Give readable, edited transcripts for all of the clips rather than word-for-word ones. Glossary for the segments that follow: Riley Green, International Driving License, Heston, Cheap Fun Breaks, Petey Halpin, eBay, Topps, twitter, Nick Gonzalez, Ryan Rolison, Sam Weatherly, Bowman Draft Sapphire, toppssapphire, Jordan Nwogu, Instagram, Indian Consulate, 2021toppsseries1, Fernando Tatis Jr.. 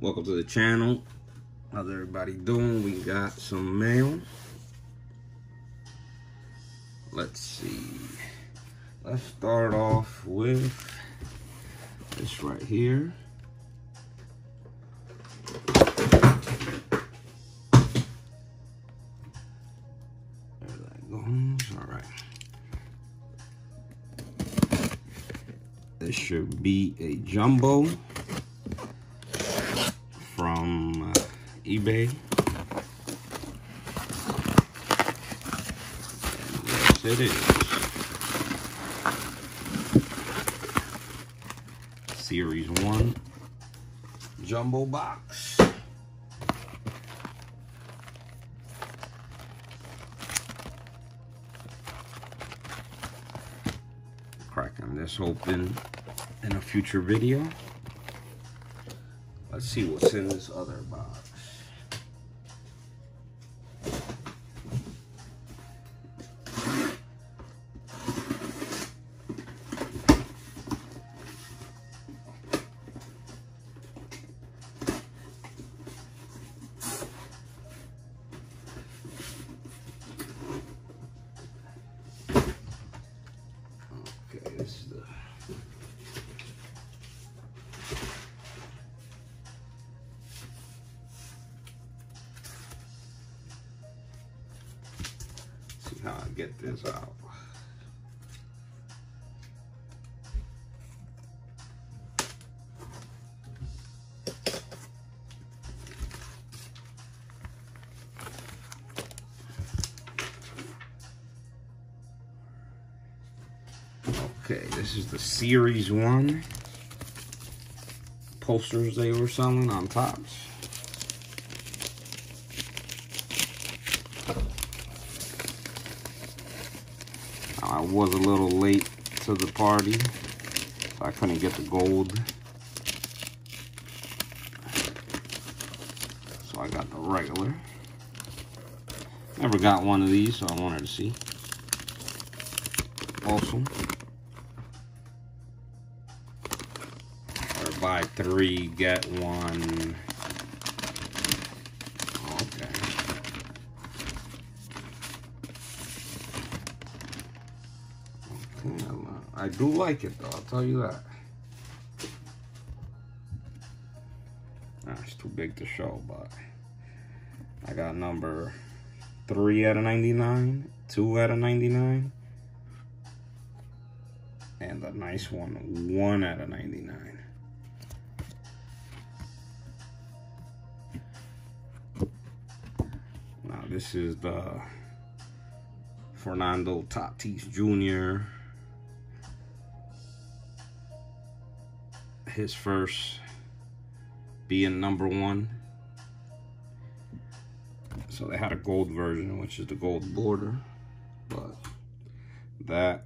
Welcome to the channel. How's everybody doing? We got some mail. Let's see. Let's start off with this right here. This should be a jumbo from eBay. And yes, it is. Series 1 jumbo box. Cracking this open in a future video. Let's see what's in this other box. Okay, this is the how I get this out. Okay, this is the series 1 posters they were selling on Topps. I was a little late to the party, so I couldn't get the gold. So I got the regular. Never got one of these, so I wanted to see. Awesome. Or buy 3, get 1. I do like it though, I'll tell you that. Nah, it's too big to show, but I got number 3 out of 99, 2 out of 99, and a nice one, 1 out of 99. Now this is the Fernando Tatis Jr. His first being number 1. So they had a gold version, which is the gold border, but that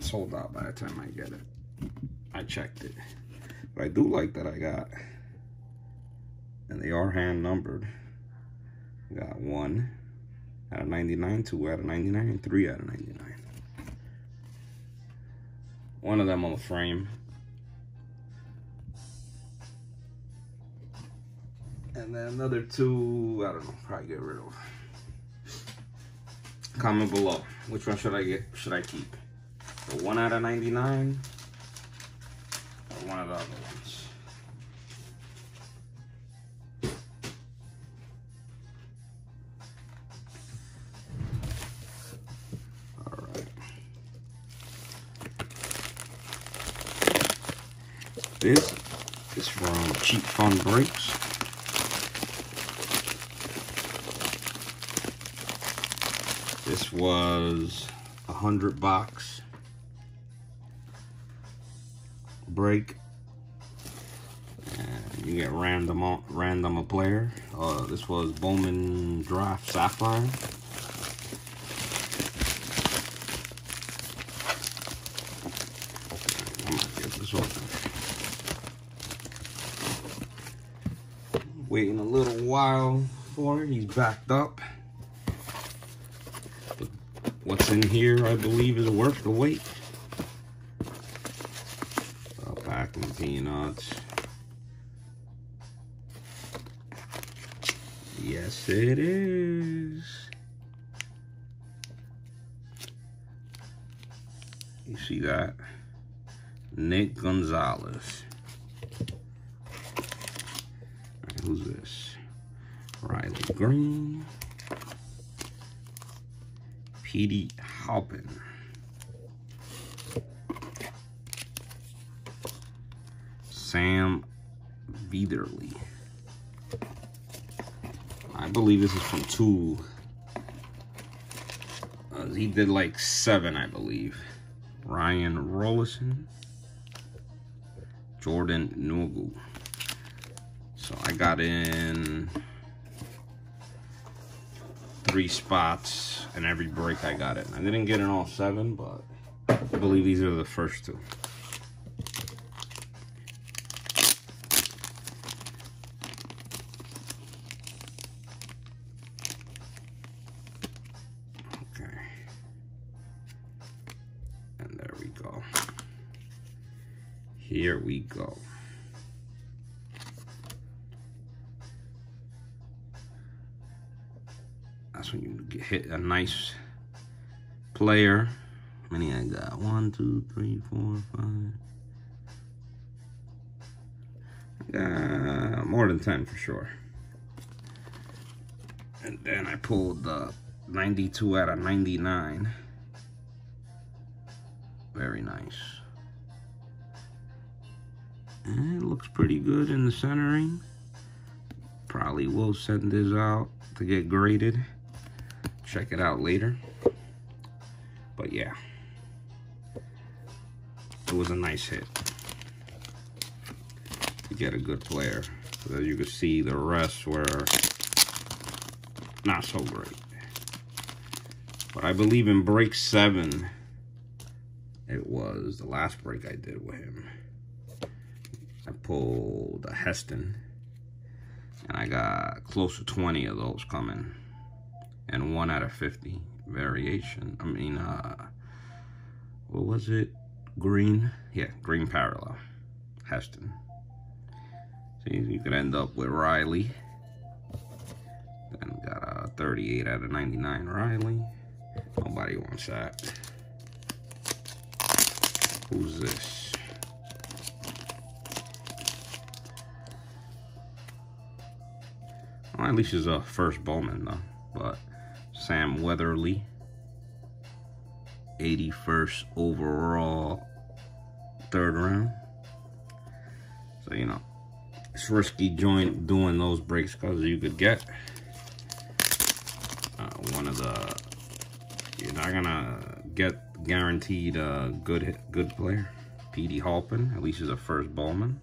sold out by the time I get it. I checked it. But I do like that I got, and they are hand numbered. Got 1 out of 99, 2 out of 99, and 3 out of 99. One of them on the frame. And then another 2, I don't know, probably get rid of. Comment below, which one should I get? Should I keep? The 1 out of 99 or one of the other ones? All right. This is from Cheap Fun Breaks. This was 100 box break, and you get random a player. This was Bowman Draft Sapphire. I'm gonna get this open. Waiting a little while for it. He's backed up. What's in here, I believe, is worth the wait. Packing peanuts. Yes, it is. You see that? Nick Gonzalez. Right, who's this? Riley Green. Petey Halpin. Sam Weatherly. I believe this is from two. He did like 7, I believe. Ryan Rolison. Jordan Nwogu. So I got in 3 spots in every break I got it. I didn't get in all 7, but I believe these are the first 2. Here we go. That's when you get hit a nice player. How many I got? 1, 2, 3, 4, 5. More than 10 for sure. And then I pulled the 92 out of 99. Very nice. It looks pretty good in the centering. Probably will send this out to get graded. Check it out later. But yeah, it was a nice hit to get a good player. So as you can see, the rest were not so great. But I believe in break 7, it was the last break I did with him. I pulled a Heston, and I got close to 20 of those coming, and 1 out of 50 variation. I mean, what was it? Green? Yeah, green parallel. Heston. See, you could end up with Riley. Then got a 38 out of 99 Riley. Nobody wants that. Who's this? Well, at least it's a first Bowman, though. But Sam Weatherly, 81st overall, 3rd round. So, you know, it's risky doing those breaks because you could get one of the... You're not going to get guaranteed a good player. Petey Halpin, at least he's a first Bowman.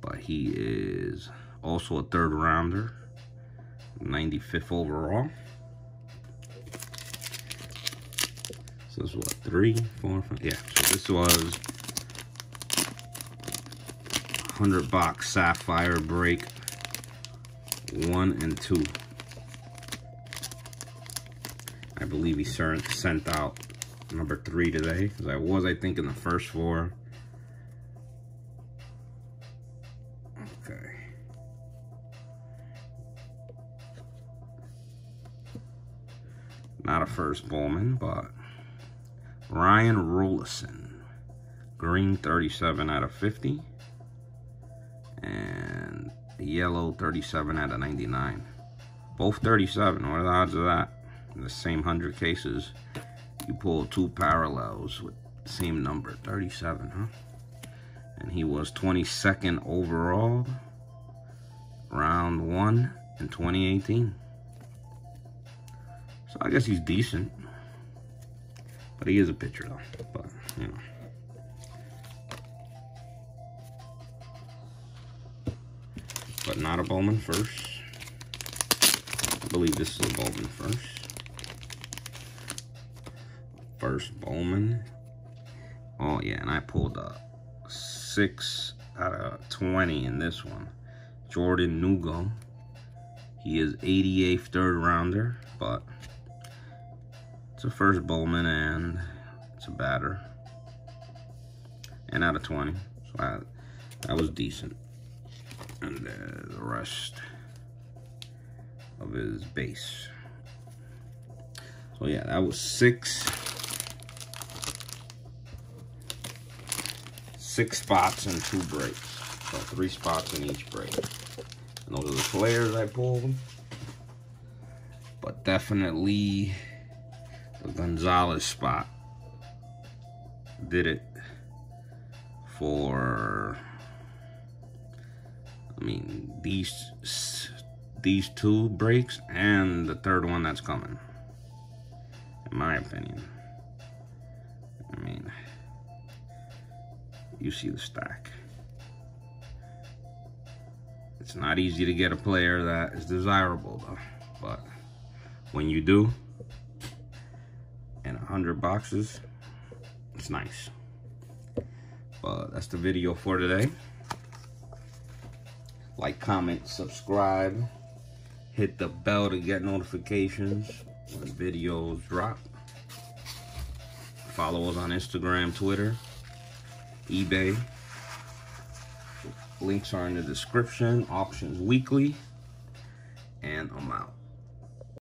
But he is also a 3rd rounder, 95th overall. So this was what, 3, 4, 5. Yeah, so this was 100 box sapphire break 1 and 2. I believe he sent out number 3 today, because I think in the first 4. Not a first Bowman, but Ryan Rolison, green 37 out of 50, and yellow 37 out of 99. Both 37. What are the odds of that? In the same 100 cases, you pull 2 parallels with the same number, 37, huh? And he was 22nd overall, round 1 in 2018. So I guess he's decent, but he is a pitcher though, but you know. But not a Bowman first. I believe this is a Bowman first. First Bowman. Oh yeah, and I pulled a 6 out of 20 in this one. Jordan Nwogu. He is 88th 3rd rounder, but it's a first Bowman, and it's a batter. And out of 20. So that was decent. and the rest of his base. So yeah, that was six spots and 2 breaks, so 3 spots in each break. And those are the players I pulled, but definitely the Gonzalez spot did it for. I mean, these 2 breaks and the 3rd one that's coming, in my opinion. I mean, you see the stack. It's not easy to get a player that is desirable, though. But when you do, in 100 boxes, it's nice. But that's the video for today. Like, comment, subscribe, hit the bell to get notifications when videos drop. Follow us on Instagram, Twitter, eBay. Links are in the description. Auctions Weekly, and I'm out.